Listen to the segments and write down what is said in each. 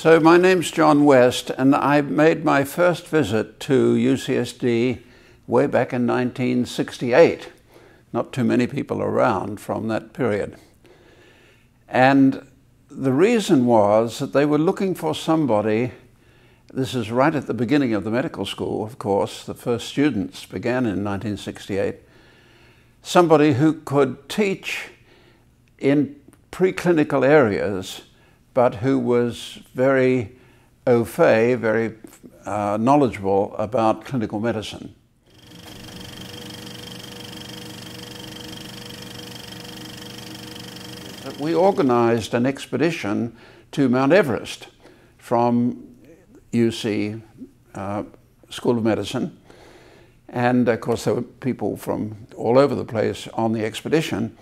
So my name's John West, and I made my first visit to UCSD way back in 1968. Not too many people around from that period. And the reason was that they were looking for somebody. This is right at the beginning of the medical school, of course. The first students began in 1968. Somebody who could teach in preclinical areas, but who was very au fait, very knowledgeable about clinical medicine. We organized an expedition to Mount Everest from UC School of Medicine, and of course there were people from all over the place on the expedition,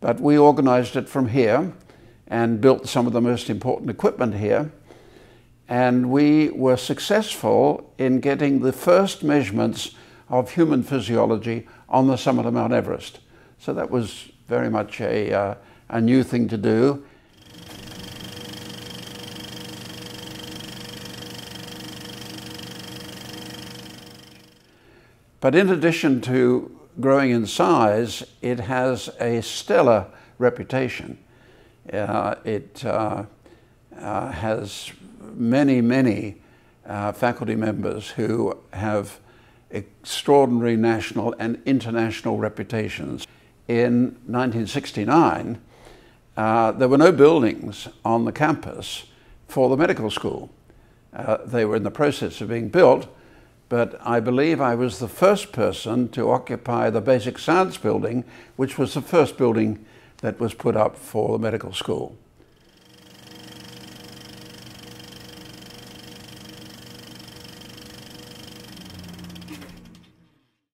but we organized it from here and built some of the most important equipment here, and we were successful in getting the first measurements of human physiology on the summit of Mount Everest. So that was very much a new thing to do. But in addition to growing in size, it has a stellar reputation. It has many faculty members who have extraordinary national and international reputations. In 1969, there were no buildings on the campus for the medical school. They were in the process of being built, but I believe I was the first person to occupy the Basic Science Building, which was the first building that was put up for the medical school.